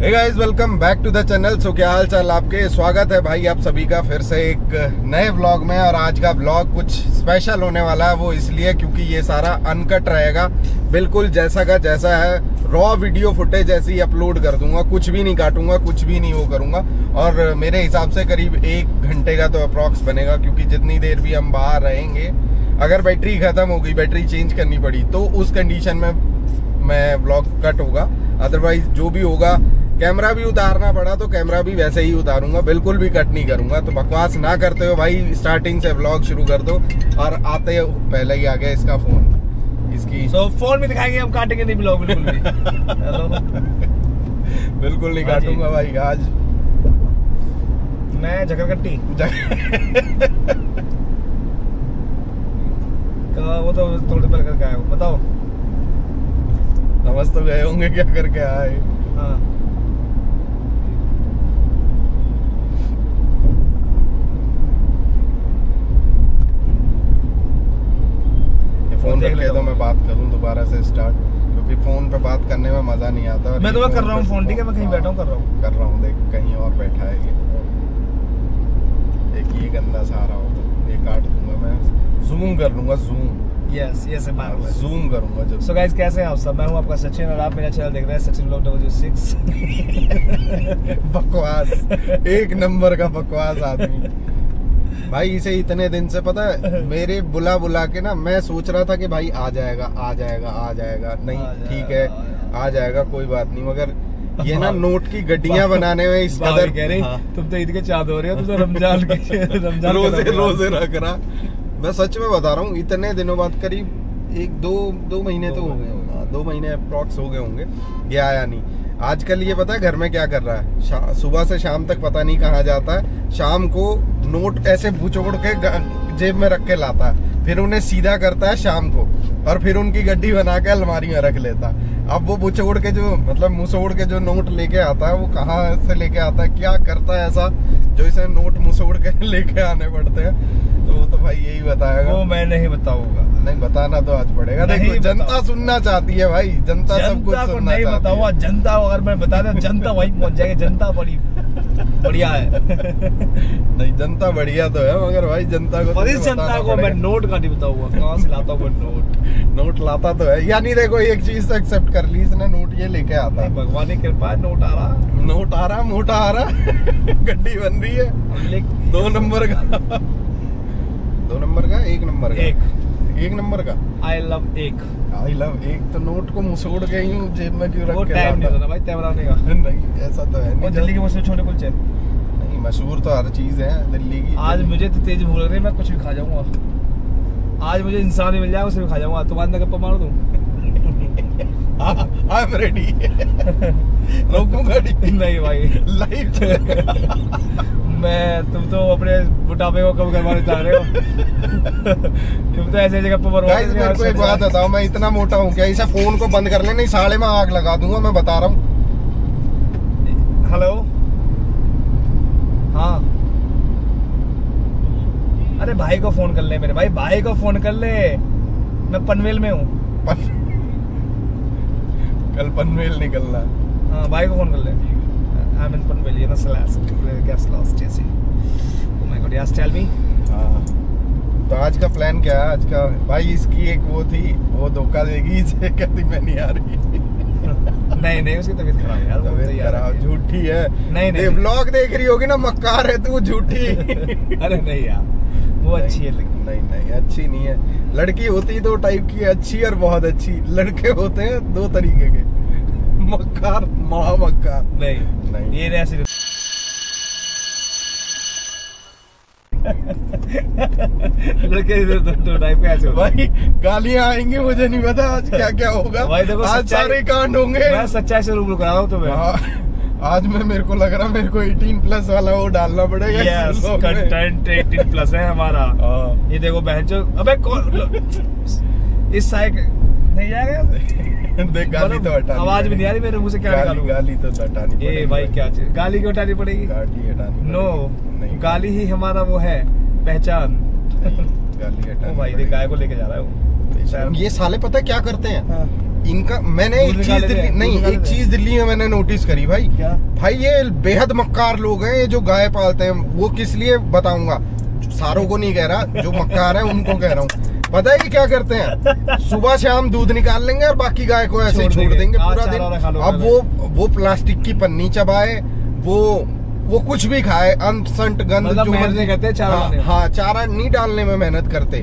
Hey guys, welcome back to the channel. So क्या हाल चाल आपके, स्वागत है भाई आप सभी का फिर से एक नए व्लॉग में। और आज का व्लॉग कुछ स्पेशल होने वाला है, वो इसलिए क्योंकि ये सारा अनकट रहेगा, बिल्कुल जैसा का जैसा है। रॉ वीडियो फुटेज ऐसे ही अपलोड कर दूंगा, कुछ भी नहीं काटूंगा, कुछ भी नहीं वो करूंगा। और मेरे हिसाब से करीब 1 घंटे का तो अप्रॉक्स बनेगा, क्योंकि जितनी देर भी हम बाहर रहेंगे, अगर बैटरी खत्म हो गई, बैटरी चेंज करनी पड़ी, तो उस कंडीशन में मैं व्लॉग कट होगा। अदरवाइज जो भी होगा, कैमरा भी उतारना पड़ा तो कैमरा भी वैसे ही उतारूंगा, बिल्कुल भी कट नहीं करूंगा। तो बकवास ना करते हो भाई, स्टार्टिंग से व्लॉग शुरू कर दो। और आते पहले ही आ गया इसका फोन, इसकी फोन भी दिखाएंगे हम, काटेंगे नहीं व्लॉग बिल्कुल भी। बिल्कुल नहीं काटूंगा भाई आज मैं, झगड़कट्टी वो तो थोड़े पल करके आया, बताओ समझ तो गए होंगे क्या करके आए। हाँ फोन देख ले तो मैं बात करूं दोबारा से स्टार्ट, क्योंकि फोन पे बात करने में मजा नहीं आता। मैं तो कर रहा हूँ फोन, ठीक है, मैं कहीं बैठा हूँ कर रहा हूँ। देख कहीं और बैठा है ये, एक ये गंदा सारा हो, ये काट दूंगा मैं, जूम कर लूंगा, जूम यस जूम करूंगा जब। सो गाइस, कैसे हैं आप सब? मैं हूं आपका सचिन और आप मेरा चैनल देख रहे हैं सचिन व्लॉग 06। बकवास, एक नंबर का बकवास आदमी भाई। इसे इतने दिन से पता है, मेरे बुला बुला के ना, मैं सोच रहा था कि भाई आ जाएगा, नहीं ठीक है आ जाएगा कोई बात नहीं, मगर ये ना नोट की गड्डियां बनाने में इस कदर। कह रही तुम तो ईद के चाँद हो रहे हो, तुम तो रमजान रोजे रख रहा। मैं सच में बता रहा हूँ, इतने दिनों बाद करीब दो महीने तो हो गए होंगे, 2 महीने अप्रॉक्स हो गए होंगे ये आया नहीं। आजकल ये पता है घर में क्या कर रहा है, सुबह से शाम तक पता नहीं कहाँ जाता है, शाम को नोट ऐसे भुचोड़ के जेब में रख के लाता है, फिर उन्हें सीधा करता है शाम को, और फिर उनकी गड्डी बना के अलमारी में रख लेता है। अब वो भुचोड़ के जो मतलब मुसोड़ के जो नोट लेके आता है, वो कहाँ से लेके आता है, क्या करता है ऐसा जो इसे नोट मुसोड़ के लेके आने पड़ते हैं। तो भाई यही बताएगा, वो मैं नहीं बताऊंगा, नहीं बताना तो आज पड़ेगा। देखो जनता सुनना चाहती है भाई, जनता सब कुछ सुनना नहीं चाहती है। जनता अगर मैं बता दें, जनता वहीं पहुंच जाएगी। जनता बड़ी बढ़िया है। नहीं जनता बढ़िया तो है, मगर भाई जनता को, पर इस जनता को मैं नोट का नहीं बताऊंगा, कहाँ से लाता हूँ नोट लाता तो है। यानी देखो एक चीज तो एक्सेप्ट कर ली इसने, नोट ये लेके आता है, भगवान की कृपा है, नोट आ रहा मोटा आ रहा, गड्डी बन रही है। 2 नंबर का 1 नंबर का आई लव एक तो नोट को मुसोड़ के यूं जेब में क्यों रख के टाइम नहीं होता भाई, टाइम बनाने का नहीं, ऐसा तो है नहीं। दिल्ली के मशहूर छोले कुलचे नहीं, मशहूर तो हर चीज है दिल्ली की। आज मुझे तो तेज भूख लग रही है, मैं कुछ भी खा जाऊंगा। आज मुझे इंसान ही मिल जाएगा, उसे भी खा जाऊंगा। तुम्हारे अंदर गप्पा मारो, तुम आई एम रेडी, रोकूंगा नहीं भाई लाइफ। तुम तो अपने बुढ़ापे को कम करवाना चाह रहे हो। तुम तो ऐसे जगह पर गाइस, मेरे को एक बात बताओ, मैं इतना मोटा हूँ क्या? इसे फोन को बंद कर ले, नहीं साले में आग लगा दूंगा मैं, बता रहा हूँ। हेलो, हाँ अरे भाई को फोन कर ले, मेरे भाई को फोन कर ले, मैं पनवेल में हूँ। कल पनवेल निकलना। हाँ भाई को फोन कर ले, I'm in Panvel, you know, last year. Oh my God, yes, tell me. तो आज का प्लान क्या है? आज का भाई इसकी एक वो थी, वो धोखा देगी, इसे कहती मैं नहीं आ रही। नहीं उसकी तबीयत खराब है यार, तबीयत खराब झूठी है। नहीं व्लॉग देख रही होगी ना, मक्कार है तू, झूठी। अरे नहीं यार, वो अच्छी है। नहीं अच्छी नहीं है। लड़की होती 2 टाइप की, अच्छी और बहुत अच्छी। लड़के होते हैं 2 तरीके के, मक्कार मक्कार। नहीं ये ऐसे लड़के ऐसे भाई गालियां आएंगी, मुझे नहीं पता आज क्या क्या होगा भाई। देखो आज सारे कांड होंगे। मैं सच्चाई से रूबरू करा रहा हूँ तुम्हें आज। मैं मेरे को लग रहा मेरे को 18+ वाला वो डालना पड़ेगा। यस, कंटेंट 18+ है हमारा। ये देखो बहनचो, अबे इस साइड नहीं जाएगा। देख गाली तो हटानी, आवाज भी नहीं आ रही मेरे मुंह से, क्या गाली तो हटानी पड़ेगी। ए भाई क्या चीज, गाली क्यों हटानी पड़ेगी? गाली हटानी नो, नहीं गाली ही हमारा वो है पहचान। गाली हटानी। ओ भाई देख गाय को लेके जा रहा है वो। ये साले पता है क्या करते हैं? इनका मैंने एक चीज दिल्ली नहीं एक चीज दिल्ली में मैंने नोटिस करी भाई क्या? भाई ये बेहद मक्कार लोग हैं ये जो गाय पालते हैं, वो किस लिए बताऊंगा, सारों को नहीं कह रहा, जो मक्कार हैं उनको कह रहा हूँ। पता है कि क्या करते हैं, सुबह शाम दूध निकाल लेंगे और बाकी गाय को ऐसे ही छोड़ देंगे पूरा दिन। अब वो प्लास्टिक की पन्नी चबाए, वो कुछ भी खाए, अंत संट गंद जो मर्जी कहते हैं चारा। हाँ, चारा नहीं डालने में मेहनत करते,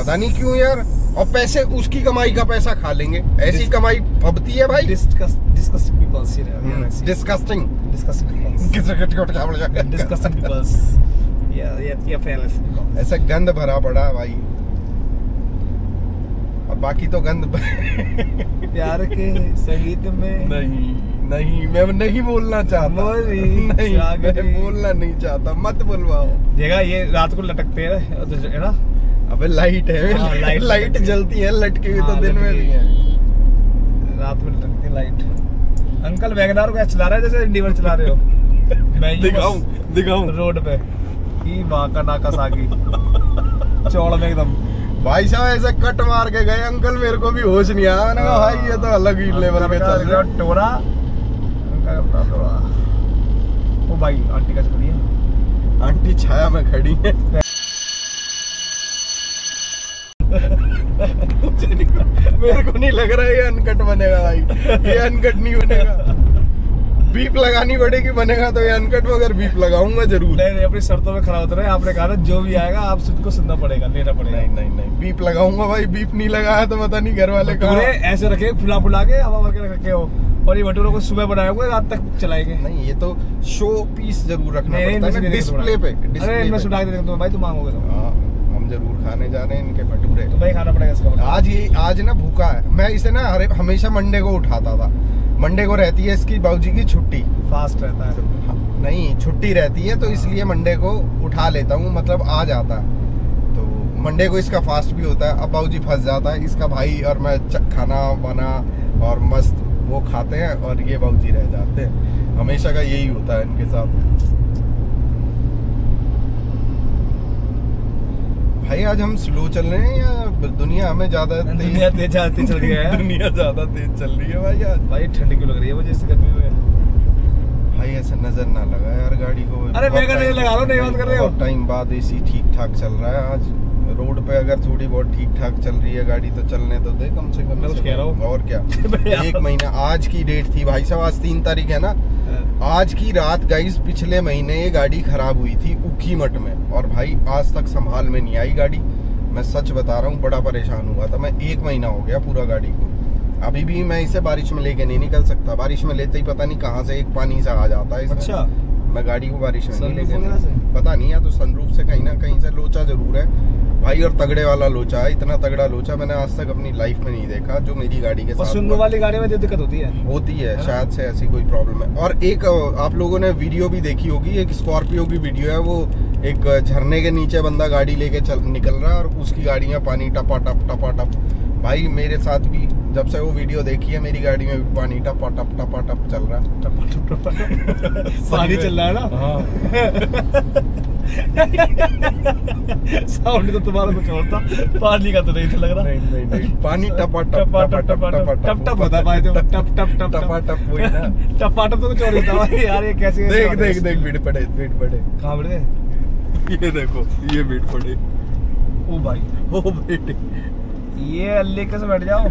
पता नहीं क्यों यार। और पैसे उसकी कमाई का पैसा खा लेंगे, ऐसी कमाई फबती है भाई। डिस्कस्टिंग पीपल्स ही रहे, डिस्कस्टिंग डिस्कस्टिंग पीपल्स, ये फेयरनेस ऐसा गंद भरा पड़ा भाई। अब बाकी तो गंद प्यार के संगीत में नहीं मैं नहीं बोलना चाहता, नहीं बोलना नहीं चाहता, मत बोलवाओ। देखा ये रात को लटकते है ना, अबे लाइट है, लाइट जलती है, लटकी हुई तो दिन में भी है, रात में लटकती लाइट। अंकल वैगनार को चला रहा है जैसे इंडिवर चला रहे हो। मैं दिखाऊं रोड पे की माँ का नाकासाकी चौड़ में एकदम। भाई साहब ऐसे कट मार के गए अंकल, मेरे को भी होश नहीं आया। मैंने कहा भाई ये तो अलग ही लेवल पे चल रहा है टोरा। ओ भाई आंटी का खड़ी है, आंटी छाया में खड़ी है। मेरे को नहीं लग रहा है ये अनकट बनेगा भाई, ये अनकट नहीं बनेगा, बीप लगानी पड़ेगी। बनेगा तो ये अनकट मगर बीप लगाऊंगा जरूर। नहीं अपनी शर्तों में खड़ा उतरा है आपने कहा, जो भी आएगा आप सबको सुनना पड़ेगा, लेना पड़ेगा। नहीं बीप लगाऊंगा भाई, बीप नहीं लगाया तो पता नहीं घर वाले कहा। ऐसे रखे फुला फुला के हवा भर के रखे हो, और ये भटूरों को सुबह बनाए हुए रात तक चलाएंगे। नहीं ये तो शो पीस जरूर रखना पड़ता है डिस्प्ले पे। अरे इनमें सुना के देखो भाई, तुम मांगोगे जरूर, खाने जा रहे हैं इनके भटूरे तो भाई खाना पड़ेगा इसका। आज ना भूखा है मैं, इसे ना हमेशा मंडे को उठाता था। मंडे को रहती है इसकी बाबूजी की छुट्टी, फास्ट रहता है तो, नहीं छुट्टी रहती है तो इसलिए मंडे को उठा लेता हूँ, मतलब आ जाता है। तो मंडे को इसका फास्ट भी होता है। अब बाबूजी फंस जाता है, इसका भाई और मैं खाना बना और मस्त वो खाते हैं और ये बाबूजी रह जाते हैं। हमेशा का यही होता है इनके साथ भाई। आज हम स्लो चल रहे हैं या दुनिया हमें ज्यादा तेज चल रही है? दुनिया ज्यादा तेज चल रही है भाई। आज भाई ठंडी क्यों लग रही है मुझे इस गर्मी में भाई? ऐसा नजर ना लगा यार गाड़ी को। अरे मैं नहीं लगा रहा हूं, नहीं बात कर रहे हो। टाइम बाद एसी ठीक ठाक चल रहा है आज रोड पे। अगर थोड़ी बहुत ठीक ठाक चल रही है गाड़ी तो चलने तो दे कम से कम। मैं कह रहा हूं और क्या, एक महीना आज की डेट थी भाई साहब, आज 3 तारीख है ना। आज की रात गाइस पिछले महीने ये गाड़ी खराब हुई थी उखीमठ में, और भाई आज तक संभाल में नहीं आई गाड़ी। मैं सच बता रहा हूँ, बड़ा परेशान हुआ था मैं। 1 महीना हो गया पूरा गाड़ी को। अभी भी मैं इसे बारिश में लेके नहीं निकल सकता, बारिश में लेते ही पता नहीं कहाँ से एक पानी सा आ जाता है। अच्छा मैं गाड़ी को बारिश में नहीं लेके, पता नहीं है तो सनरूफ से कहीं ना कहीं से लोचा जरूर है भाई, और तगड़े वाला लोचा है। इतना तगड़ा लोचा मैंने आज तक अपनी लाइफ में नहीं देखा जो मेरी गाड़ी के साथ। सुनने वाली गाड़ी में जो दिक्कत होती है शायद से ऐसी कोई प्रॉब्लम है। और एक आप लोगों ने वीडियो भी देखी होगी, एक स्कॉर्पियो की वीडियो है, वो एक झरने के नीचे बंदा गाड़ी लेके निकल रहा है और उसकी गाड़ी में पानी टपा टप टपा टप। भाई मेरे साथ भी जब से वो वीडियो देखी है मेरी गाड़ी में पानी टपा टप टपा टप चल रहा है, टपा टप टपा टप पानी चल रहा है ना। हाँ साउंड तो तुम्हारा कुछ और था, पानी का तो नहीं था लग रहा। नहीं पानी टपा टप टपा टप टप टप होता भाई, तो टप टप टप टपा टप वही ना, टपा टप तो कुछ और होता भाई यार। ये कैसे देख भीड़ पड़े कहां पड़े? ये देखो ये भीड़ पड़े। ओ भाई ओ बेटे ये अल्ले कैसे बैठ जाओ।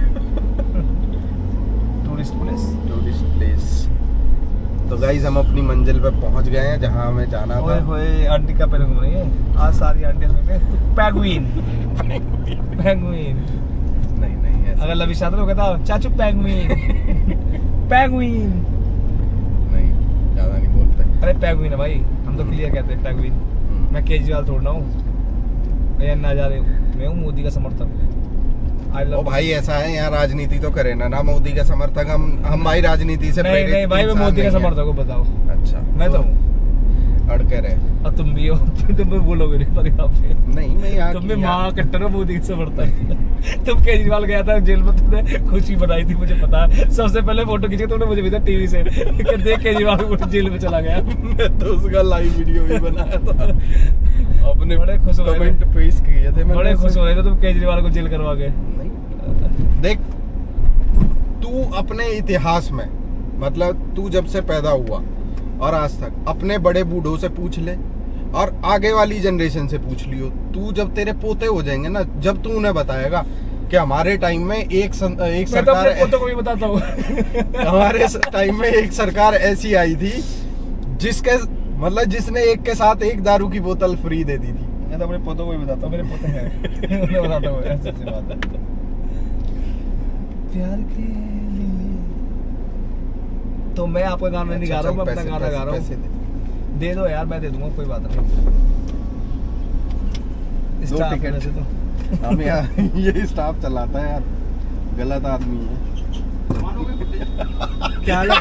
Tourist place. तो गाइस हम अपनी मंजिल पे पहुंच गए हैं जहां हमें जाना था। ओए आंटी का पैर घूम रही है आज सारी आंटियां पेंगुइन। नहीं ऐसा अगर लवी शादर होगा तो चाचू पेंगुइन नहीं, ज्यादा नहीं बोलते। अरे पेंगुइन है भाई, हम तो क्लियर कहते हैं पेंगुइन। मैं केजरीवाल छोड़ना हूँ, मैं ना जा रही हूँ, मैं हूँ मोदी का समर्थक। ओ भाई ऐसा है यहाँ राजनीति तो करे ना मोदी का समर्थक हम भाई राजनीति से नहीं भाई, मैं मोदी का समर्थक हूँ बताओ। अच्छा मैं तो अड़कर है और तुम भी हो, तुम भी बोलोगे नहीं पर यहाँ पे नहीं। मैं यहाँ तुम भी माँ कट्टर हो मोदी से समर्थक। तुम केजरीवाल गया था जेल में, तुमने खुशी बनाई थी मुझे पता है, सबसे पहले फोटो खींची तुमने मुझे भेजा टीवी से देख केजरीवाल जेल में चला गया। मैं तो उसका लाइव वीडियो भी बनाया था अपने, बड़े खुश कमेंट पेश किए थे, बड़े खुश हो रहे थे तुम केजरीवाल को जेल करवा के। देख तू अपने इतिहास में, मतलब तू जब से पैदा हुआ और आज तक, अपने बड़े बूढ़ों से पूछ ले और आगे वाली जनरेशन से पूछ लियो। तू जब तेरे पोते हो जाएंगे ना, जब तू उन्हें बताएगा कि हमारे टाइम में एक सरकार, पोतों को भी बताता हूँ हमारे टाइम में एक सरकार ऐसी आई थी जिसके मतलब जिसने एक के साथ एक दारू की बोतल फ्री दे दी थी। मैं तो अपने पोतों को भी बताता हूँ, मेरे पोते हैं, उन्हें बताता हूँ। ऐसी बात है प्यार के लिए। तो मैं आपका गाना नहीं गा रहा हूँ, मैं अपना गाना गा रहा हूँ। दे दो यार, मैं दे दूंगा, कोई बात नहीं। दो टिकट से तो हम यार, ये स्टाफ चलाता है यार, गलत आदमी है। क्या हुआ?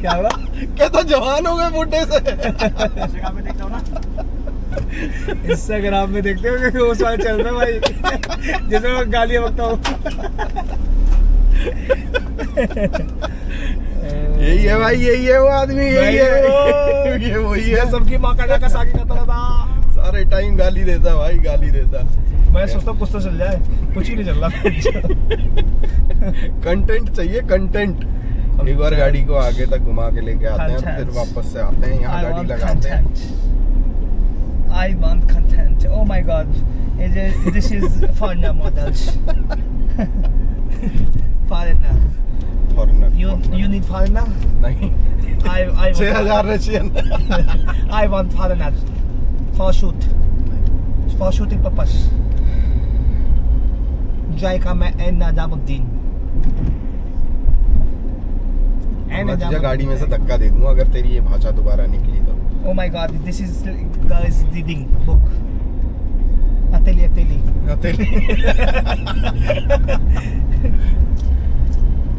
क्या हुआ? कहता जवान हो गए बुड्ढे से। इंस्टाग्राम में देखते हो कि वो साल चल रहा है भाई, जिसमें मैं गालियाँ बकता हूँ। यही है भाई, यही है वो आदमी, यही है ये, वही है सबकी माँ का जाकर साकी करता रहता, सारे टाइम गाली देता भाई, गाली देता। मैं सोचता हूँ कुछ तो चल जाए, कुछ ही नहीं चल रहा। कंटेंट चाहिए, कंटेंट। एक बार गाड़ी को आगे तक घुमा के लेके आते हैं, फिर वापस से आते हैं यहाँ, गाड़ी लगाते हैं। I want content, oh my God, this is foreigner models, foreigner. You need foreigner? नहीं। I 6000 Russian. I want foreigner for shooting purpose. Jaika mein N Nazamuddin. मैं तुझे गाड़ी में से धक्का दे दूँगा अगर तेरी ये भाषा दोबारा निकली तो। Oh my God, this is guys reading book. Ateli Ateli. Ateli.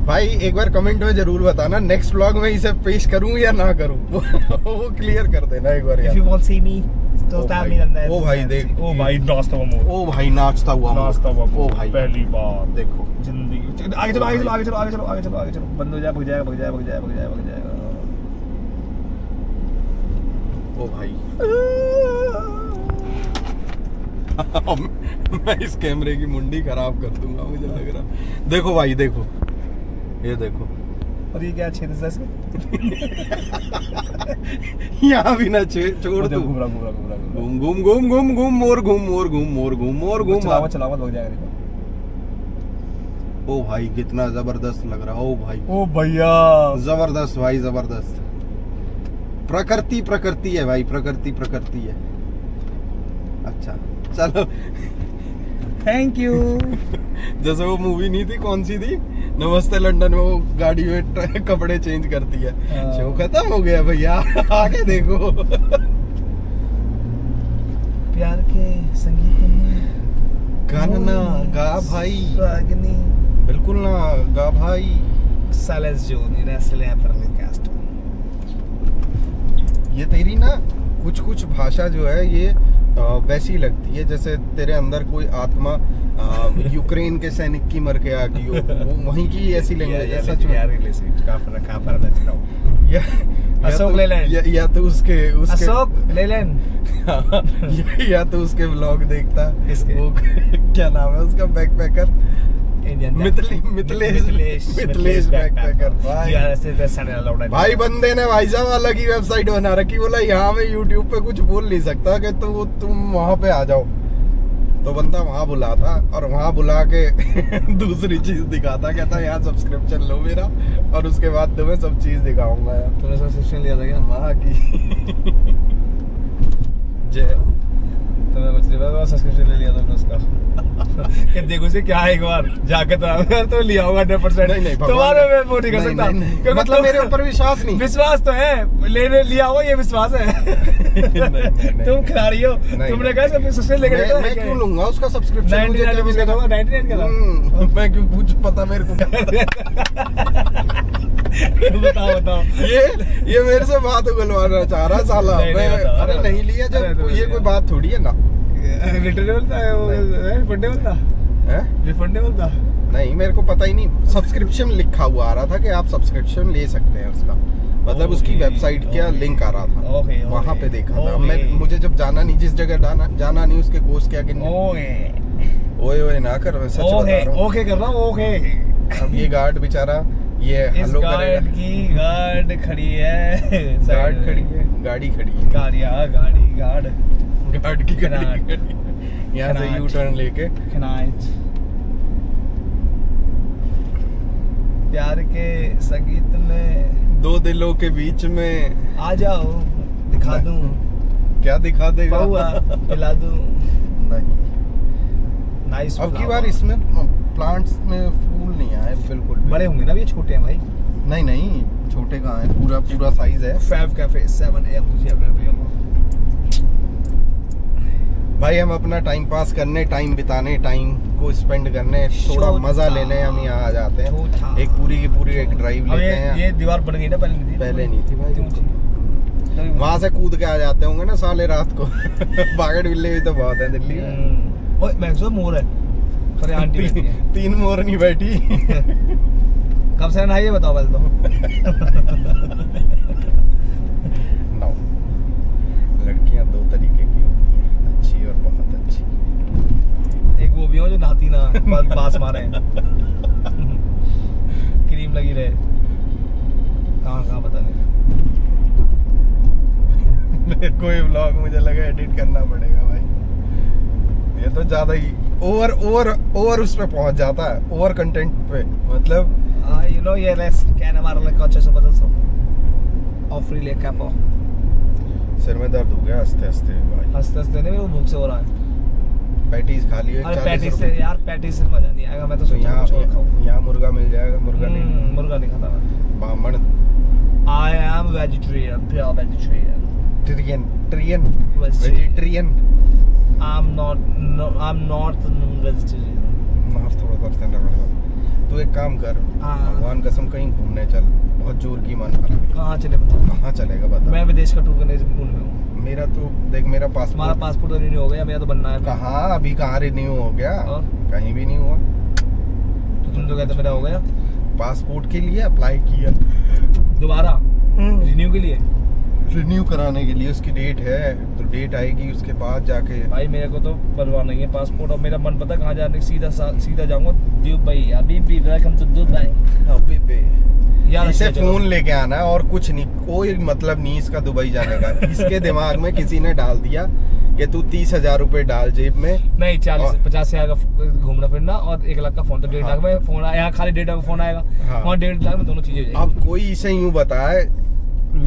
भाई एक बार कमेंट में जरूर बताना, नेक्स्ट व्लॉग में इसे पेश करूं या ना करूं, वो क्लियर कर देना एक बार यार। ओ भाई देख, ओ भाई नाचता हुआ, ओ भाई नाचता हुआ, नाचता हुआ, ओ भाई पहली बार देखो जिंदगी। आगे चलो, आगे चलो, आगे चलो, आगे चलो, आगे चलो, आगे चलो, बंद हो जाए, भग जाएगा, भग जाएगा, भग जाएगा, भग जाएगा, भग जाएगा। ओ भाई मैं इस कैमरे की मुंडी खराब कर दूंगा मुझे लग रहा। देखो भाई देखो, ये देखो, और ये क्या छेद से यहाँ भी ना छोड़ दो, घूम रहा, घूम रहा, घूम घूम घूम घूम घूम और घूम और घूम और घूम और घूम। चलावा चलावा लग जाएगा। ओ भाई कितना जबरदस्त लग रहा है। ओ भाई, ओ भैया जबरदस्त भाई, जबरदस्त। प्रकृति प्रकृति है भाई, प्रकृति प्रकृति है। अच्छा चलो, थैंक यू। जैसे वो मूवी नहीं थी, कौन सी थी, नमस्ते लंदन में, वो गाड़ी में कपड़े चेंज करती है। शो खत्म हो गया भैया, आगे देखो। प्यार के संगीत में गाना ना गा भाई, बिल्कुल ना गा भाई। सालेस जोन इरेसले परलिकास्ट। ये तेरी ना कुछ कुछ भाषा जो है ये वैसी लगती है जैसे तेरे अंदर कोई आत्मा यूक्रेन के सैनिक की मर के आ गई हो, वहीं की ऐसी लैंग्वेज है सच में। या तो उसके व्लॉग देखता, वो क्या नाम है उसका, बैकपैकर मितलेश बैकपैकर भाई। बंदे ने भाई साहब अलग ही वेबसाइट बना रखी, बोला यहाँ में यूट्यूब पे कुछ बोल नहीं सकता कि तो तुम वहाँ पे आ जाओ, तो बंदा वहाँ बुलाता और वहाँ बुला के दूसरी चीज दिखाता, कहता यहाँ सब्सक्रिप्शन लो मेरा और उसके बाद तुम्हें सब चीज दिखाऊंगा। यार तूने सब्सक्रिप्शन लिया था क्या? माँ की जय, तुम्हें कुछ नहीं पता, सब्सक्रिप्शन ले लिया था उसका। देखो से क्या है, एक बार जाके तो लिया होगा 100%। नहीं तुम्हारे में वो नहीं कर सकता, मतलब मेरे ऊपर विश्वास नहीं। विश्वास तो है, लेने लिया हुआ ये विश्वास है। तुम खिलाड़ी हो, तुमने कहा सब्सक्रिप्शन लेके रखा है। मैं क्यों लूंगा उसका सब्सक्रिप्शन, मुझे क्या मिलेगा? 99 का मैं क्यों, कुछ पता मेरे को। बताओ बताओ, ये मेरे से बात उगलवाना चाह रहा साला। अरे नहीं लिया जब, ये कोई बात थोड़ी है ना। रिटर्नेबल था वो, रिफंडेबल था, है रिफंडेबल था। नहीं मेरे को पता ही नहीं, सब्सक्रिप्शन लिखा हुआ आ रहा था कि आप सब्सक्रिप्शन ले सकते हैं उसका, मतलब उसकी वेबसाइट का लिंक आ रहा था, वहाँ पे देखा था मैं। मुझे जब जाना नहीं, जिस जगह जाना नहीं उसके कोर्स क्या, ओए ओए ना कर, मैं सच बता रहा हूँ। ओके कर रहा हूँ, ओके अब ये गार्ड बेचारा ये हेलो गार्ड की गाड़ी खड़ी है यहाँ से यू टर्न लेके प्यार के संगीत में दो दिलों के बीच में आ जाओ दिखा दूं। क्या दिखा देगा? पिला दूं। नहीं नाइस। अब की बार इसमें प्लांट्स में फूल नहीं आए बिल्कुल। बड़े होंगे ना ये, छोटे हैं भाई। नहीं नहीं छोटे कहाँ हैं, पूरा पूरा साइज है। फैब कैफे 7 AM भाई, हम अपना टाइम पास करने, टाइम बिताने, टाइम को स्पेंड करने, थोड़ा मजा लेने हम यहाँ आ जाते हैं। एक पूरी की पूरी एक ड्राइव लेते हैं। ये दीवार बन गई ना, पहले नहीं थी भाई। वहाँ से कूद के आ जाते होंगे ना साले रात को। बागड़ बिल्ले भी तो बहुत है दिल्ली में। ओए मैक्सो मोर है, अरे आंटी तीन मोर नहीं बैठी। कब से ना ये बताओ पहले तो। लड़कियाँ दो तरीके की होती है, अच्छी और बहुत अच्छी। एक वो भी हो जो नाती ना बास मारे क्रीम लगी रहे। कहाँ पता नहीं। कोई व्लॉग मुझे लगा एडिट करना पड़ेगा भाई, ये तो ज्यादा ही ओवर ओवर ओवर उस पे पहुंच जाता है, ओवर कंटेंट पे। मतलब यू नो ये कैन हमारा लग अच्छा से बदल सको। ऑफरी लेके आप सिर में दर्द हो गया हंसते हंसते नहीं, मेरे भूख से हो रहा है। पैटीज खा लियो। अरे पैटीज से यार, पैटीज से मजा नहीं आएगा। मैं तो सोचा यहाँ मुर्गा मिल जाएगा। मुर्गा नहीं खाता मैं, बामण। I am vegetarian, pure vegetarian. Vegetarian. I'm not vegetarian. माफ थोड़ा करते हैं। तू एक काम कर, भगवान कसम कहीं घूमने चल, बहुत जोर की मन कर। कहाँ चलेगा बता? मैं विदेश का टूर करने मूड में हूँ। मेरा तो देख, मेरा पासपोर्ट, हमारा पासपोर्ट रिन्यू हो गया, मेरा तो बनना है। कहाँ अभी कहाँ रिन्यू हो गया? कहीं भी नहीं हुआ। तो तुम तो कहते मेरा हो गया। पासपोर्ट के लिए अप्लाई किया दोबारा रिन्यू के लिए, रिन्यू कराने के लिए। उसकी डेट है तो डेट आएगी, उसके बाद जाके। भाई मेरे को तो बनवाना ही है पासपोर्ट। और मेरा मन पता कहाँ जाने, सीधा जाऊँगा दुबई। अभी भी वेलकम टू दुबई। अभी भी यार इसे फोन लेके आना और कुछ नहीं, कोई मतलब नहीं इसका दुबई जाने का। इसके दिमाग में किसी ने डाल दिया कि तू 30,000 रुपए डाल जेब में। नहीं 40-50 हजार का घूमना फिरना और 1 लाख का फोन। तो 1.5 लाख में फोन आया, खाली 1.5 लाख में फोन आएगा और 1.5 लाख में दोनों चीजें। अब कोई इसे यूँ बताए,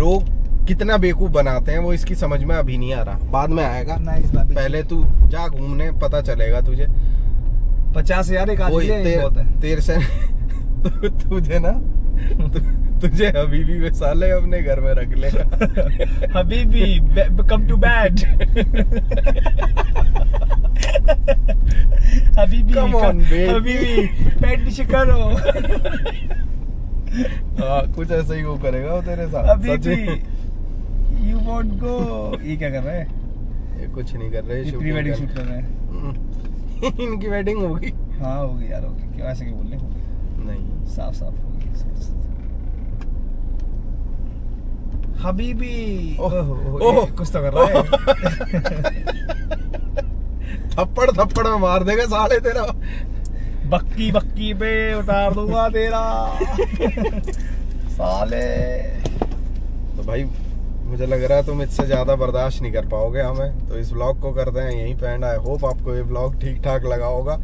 लोग कितना बेवकूफ बनाते हैं वो इसकी समझ में अभी नहीं आ रहा, बाद में आएगा। पहले तू जा घूमने, पता चलेगा तुझे। 50,000 एक आदमी है तेरे से। तुझे ना तुझे हबीबी वे साले अपने घर में रख लेगा। हबीबी कम टू बैड। हबीबी कम ऑन बेबी, हबीबी पेट पीछे करो। कुछ ऐसा ही वो करेगा वो तेरे साथ। हबीबी यू वांट गो। ये क्या कर रहा है? ये कुछ नहीं कर रहे, प्री वेडिंग शूट कर रहे हैं। इनकी वेडिंग होगी। हाँ होगी यार, होगी। क्यों ऐसे क्यों बोल रहे हो? नहीं साफ साफ होगी। हबीबी कुछ तो कर रहा है। थप्पड़ थप्पड़ में मार देगा साले तेरा। बक्की बक्की पे उतार दूंगा तेरा। साले तो भाई मुझे लग रहा है तुम इससे ज़्यादा बर्दाश्त नहीं कर पाओगे हमें, तो इस व्लॉग को करते हैं यहीं पे एंड। आई होप आपको ये व्लॉग ठीक ठाक लगा होगा।